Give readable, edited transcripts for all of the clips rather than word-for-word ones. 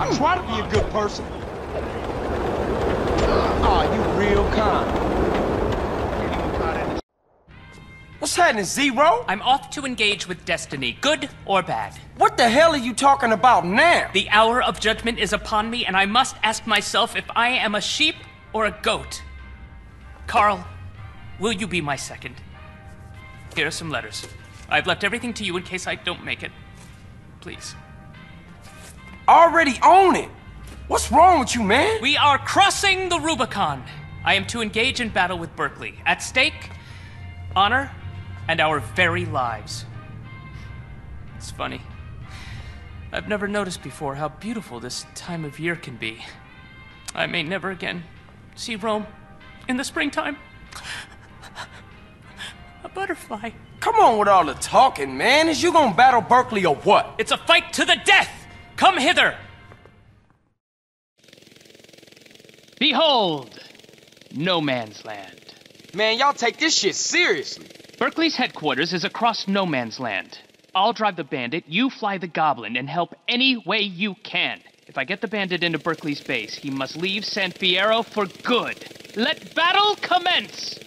I try to be a good person. Oh, you real kind. What's happening, Zero? I'm off to engage with destiny, good or bad. What the hell are you talking about now? The hour of judgment is upon me, and I must ask myself if I am a sheep or a goat. Carl, will you be my second? Here are some letters. I've left everything to you in case I don't make it. Please. Already own it! What's wrong with you, man? We are crossing the Rubicon. I am to engage in battle with Berkley. At stake, honor, and our very lives. It's funny. I've never noticed before how beautiful this time of year can be. I may never again see Rome in the springtime. A butterfly. Come on with all the talking, man. Is you gonna battle Berkley or what? It's a fight to the death! Come hither! Behold, no man's land. Man, y'all take this shit seriously. Berkley's headquarters is across no man's land. I'll drive the bandit, you fly the goblin, and help any way you can. If I get the bandit into Berkley's base, he must leave San Fierro for good. Let battle commence!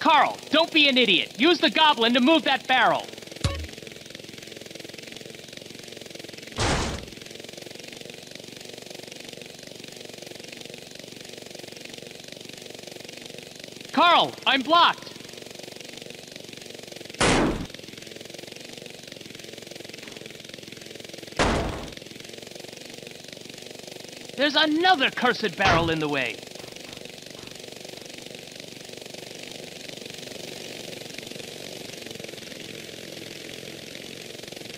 Carl, don't be an idiot. Use the goblin to move that barrel. Carl, I'm blocked. There's another cursed barrel in the way.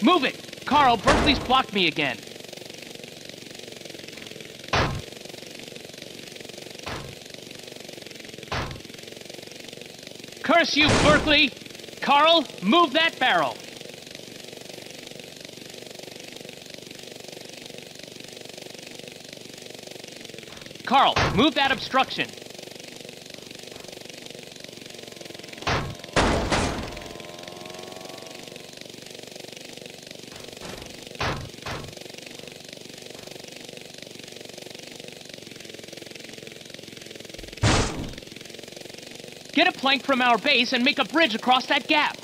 Move it! Carl, Berkley's blocked me again. Curse you, Berkley! Carl, move that barrel! Carl, move that obstruction! Get a plank from our base and make a bridge across that gap.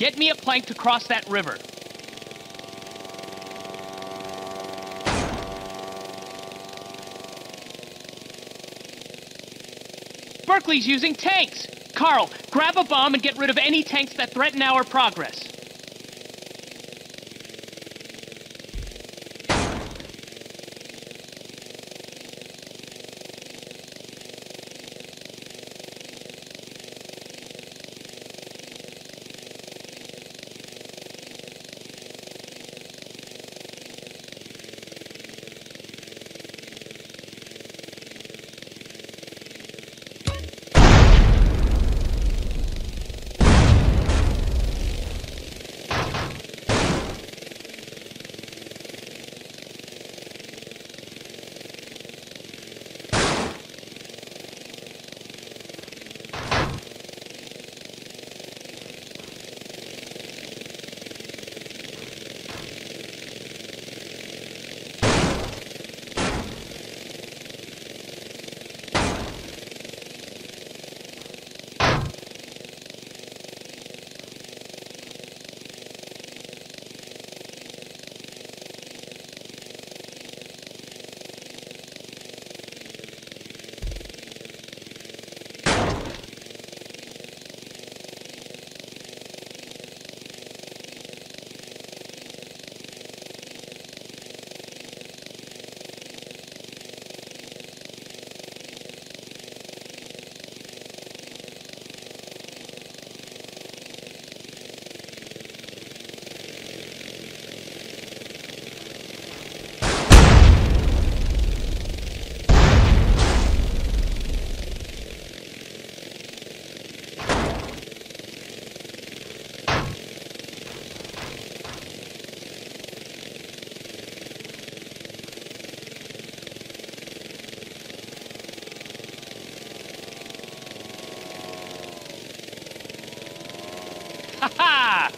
Get me a plank to cross that river. Berkley's using tanks! Carl, grab a bomb and get rid of any tanks that threaten our progress. Ha!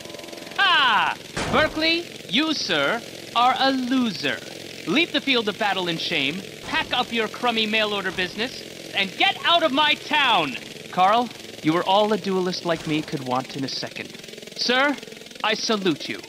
Ha! Berkley, you, sir, are a loser. Leave the field of battle in shame, pack up your crummy mail-order business, and get out of my town! Carl, you are all a duelist like me could want in a second. Sir, I salute you.